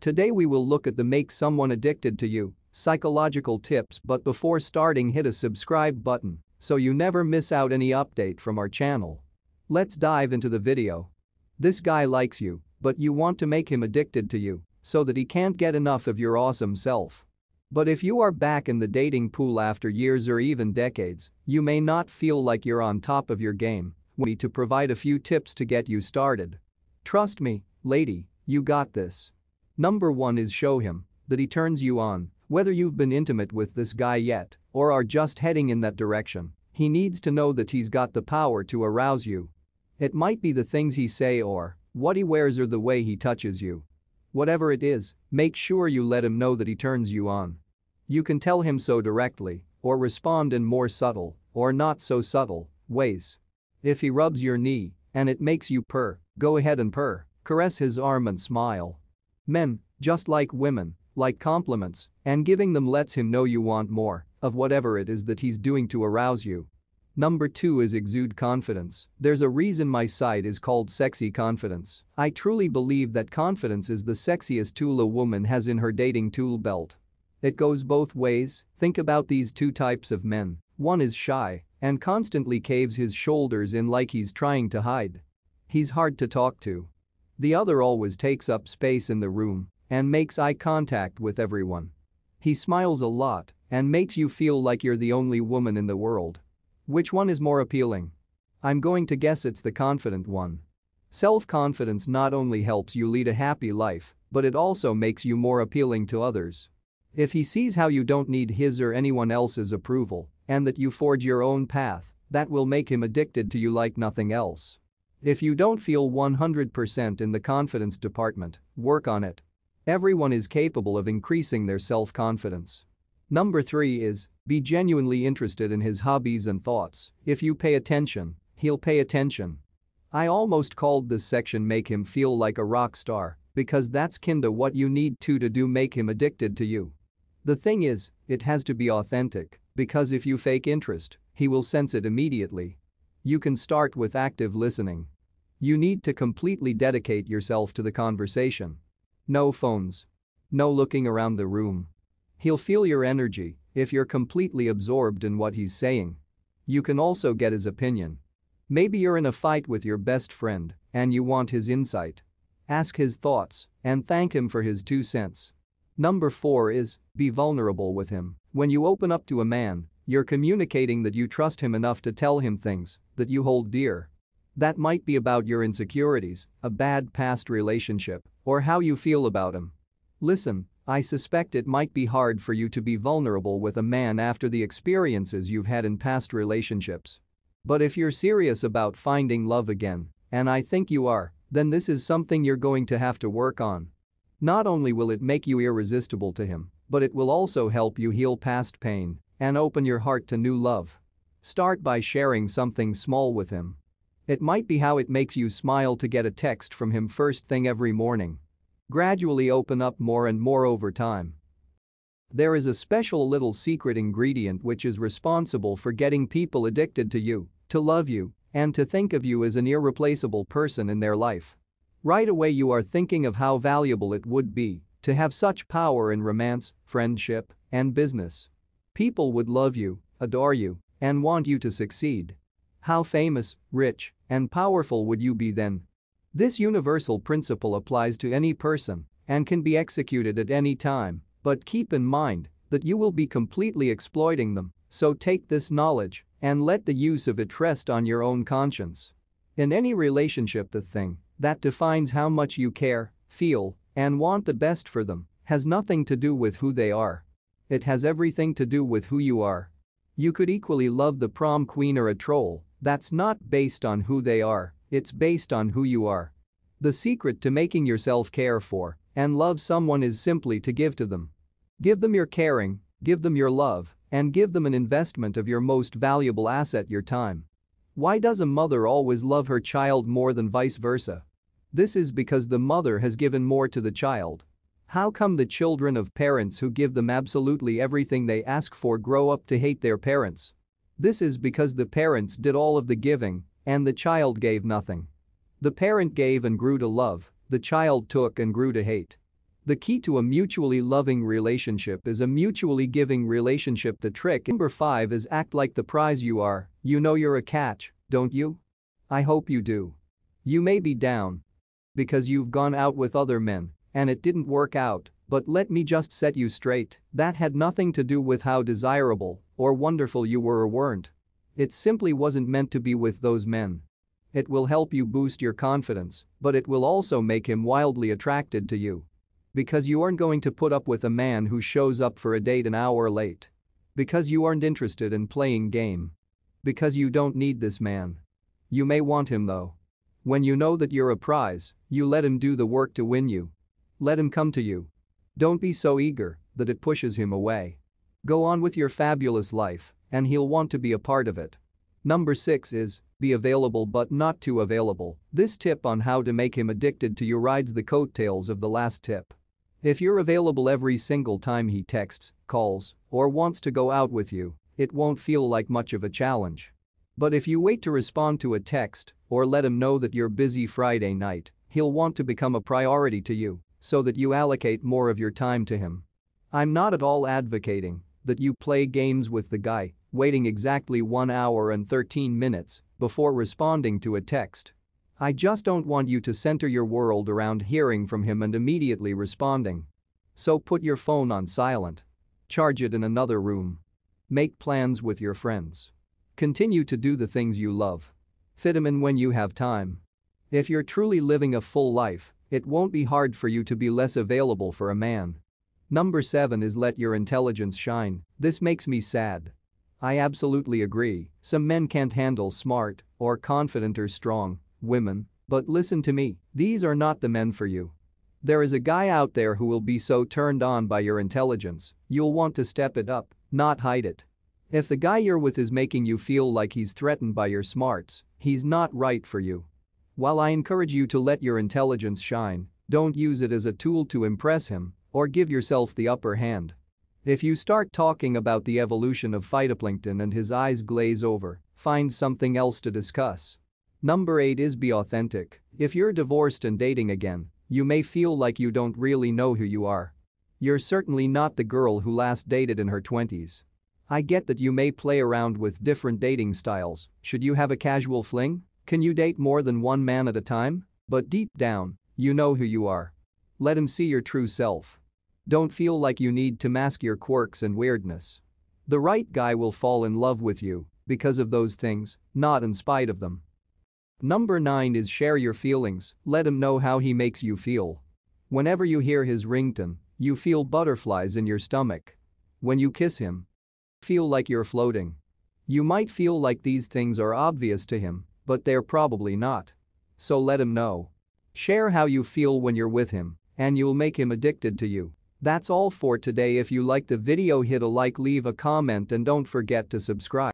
Today we will look at the Make Someone Addicted to You psychological tips, but before starting, hit a subscribe button so you never miss out any update from our channel. Let's dive into the video. This guy likes you, but you want to make him addicted to you so that he can't get enough of your awesome self. But if you are back in the dating pool after years or even decades, you may not feel like you're on top of your game. We to provide a few tips to get you started. Trust me, lady, you got this. Number 1 is show him that he turns you on. Whether you've been intimate with this guy yet or are just heading in that direction, he needs to know that he's got the power to arouse you. It might be the things he says or what he wears or the way he touches you. Whatever it is, make sure you let him know that he turns you on. You can tell him so directly or respond in more subtle or not so subtle ways. If he rubs your knee and it makes you purr, go ahead and purr, caress his arm and smile. Men, just like women, like compliments, and giving them lets him know you want more of whatever it is that he's doing to arouse you. Number 2 is exude confidence. There's a reason my site is called Sexy Confidence. I truly believe that confidence is the sexiest tool a woman has in her dating tool belt. It goes both ways. Think about these two types of men. One is shy and constantly caves his shoulders in like he's trying to hide. He's hard to talk to. The other always takes up space in the room and makes eye contact with everyone. He smiles a lot and makes you feel like you're the only woman in the world. Which one is more appealing? I'm going to guess it's the confident one. Self-confidence not only helps you lead a happy life, but it also makes you more appealing to others. If he sees how you don't need his or anyone else's approval and that you forge your own path, that will make him addicted to you like nothing else. If you don't feel 100% in the confidence department, work on it. Everyone is capable of increasing their self-confidence. Number 3 is be genuinely interested in his hobbies and thoughts. If you pay attention, he'll pay attention. I almost called this section make him feel like a rock star, because that's kinda what you need to do, make him addicted to you. The thing is, it has to be authentic, because if you fake interest, he will sense it immediately. You can start with active listening. You need to completely dedicate yourself to the conversation. No phones. No looking around the room. He'll feel your energy if you're completely absorbed in what he's saying. You can also get his opinion. Maybe you're in a fight with your best friend and you want his insight. Ask his thoughts and thank him for his 2 cents. Number 4 is be vulnerable with him. When you open up to a man, you're communicating that you trust him enough to tell him things that you hold dear. That might be about your insecurities, a bad past relationship, or how you feel about him. Listen, I suspect it might be hard for you to be vulnerable with a man after the experiences you've had in past relationships. But if you're serious about finding love again, and I think you are, then this is something you're going to have to work on. Not only will it make you irresistible to him, but it will also help you heal past pain and open your heart to new love. Start by sharing something small with him. It might be how it makes you smile to get a text from him first thing every morning. Gradually open up more and more over time. There is a special little secret ingredient which is responsible for getting people addicted to you, to love you, and to think of you as an irreplaceable person in their life. Right away you are thinking of how valuable it would be to have such power in romance, friendship, and business. People would love you, adore you, and want you to succeed. How famous, rich, and powerful would you be then? This universal principle applies to any person and can be executed at any time, but keep in mind that you will be completely exploiting them, so take this knowledge and let the use of it rest on your own conscience. In any relationship, the thing that defines how much you care, feel, and want the best for them has nothing to do with who they are. It has everything to do with who you are. You could equally love the prom queen or a troll. That's not based on who they are, it's based on who you are. The secret to making yourself care for and love someone is simply to give to them. Give them your caring, give them your love, and give them an investment of your most valuable asset, your time. Why does a mother always love her child more than vice versa? This is because the mother has given more to the child. How come the children of parents who give them absolutely everything they ask for grow up to hate their parents? This is because the parents did all of the giving and the child gave nothing. The parent gave and grew to love, the child took and grew to hate. The key to a mutually loving relationship is a mutually giving relationship. The trick number 5 is act like the prize you are. You know you're a catch, don't you? I hope you do. You may be down because you've gone out with other men and it didn't work out, but let me just set you straight. That had nothing to do with how desirable or wonderful you were or weren't. It simply wasn't meant to be with those men. It will help you boost your confidence, but it will also make him wildly attracted to you. Because you aren't going to put up with a man who shows up for a date an hour late. Because you aren't interested in playing game. Because you don't need this man. You may want him though. When you know that you're a prize, you let him do the work to win you. Let him come to you. Don't be so eager that it pushes him away. Go on with your fabulous life and he'll want to be a part of it. Number 6 is be available but not too available. This tip on how to make him addicted to you rides the coattails of the last tip. If you're available every single time he texts, calls, or wants to go out with you, it won't feel like much of a challenge. But if you wait to respond to a text or let him know that you're busy Friday night, he'll want to become a priority to you so that you allocate more of your time to him. I'm not at all advocating that you play games with the guy, waiting exactly 1 hour and 13 minutes before responding to a text. I just don't want you to center your world around hearing from him and immediately responding. So put your phone on silent. Charge it in another room. Make plans with your friends. Continue to do the things you love. Fit him in when you have time. If you're truly living a full life, it won't be hard for you to be less available for a man. Number 7 is let your intelligence shine. This makes me sad. I absolutely agree, some men can't handle smart or confident or strong women, but listen to me, these are not the men for you. There is a guy out there who will be so turned on by your intelligence, you'll want to step it up, not hide it. If the guy you're with is making you feel like he's threatened by your smarts, he's not right for you. While I encourage you to let your intelligence shine, don't use it as a tool to impress him or give yourself the upper hand. If you start talking about the evolution of phytoplankton and his eyes glaze over, find something else to discuss. Number 8 is be authentic. If you're divorced and dating again, you may feel like you don't really know who you are. You're certainly not the girl who last dated in her 20s. I get that you may play around with different dating styles. Should you have a casual fling? Can you date more than one man at a time? But deep down, you know who you are. Let him see your true self. Don't feel like you need to mask your quirks and weirdness. The right guy will fall in love with you because of those things, not in spite of them. Number 9 is share your feelings. Let him know how he makes you feel. Whenever you hear his ringtone, you feel butterflies in your stomach. When you kiss him, feel like you're floating. You might feel like these things are obvious to him, but they're probably not. So let him know. Share how you feel when you're with him, and you'll make him addicted to you. That's all for today. If you like the video, hit a like, leave a comment and don't forget to subscribe.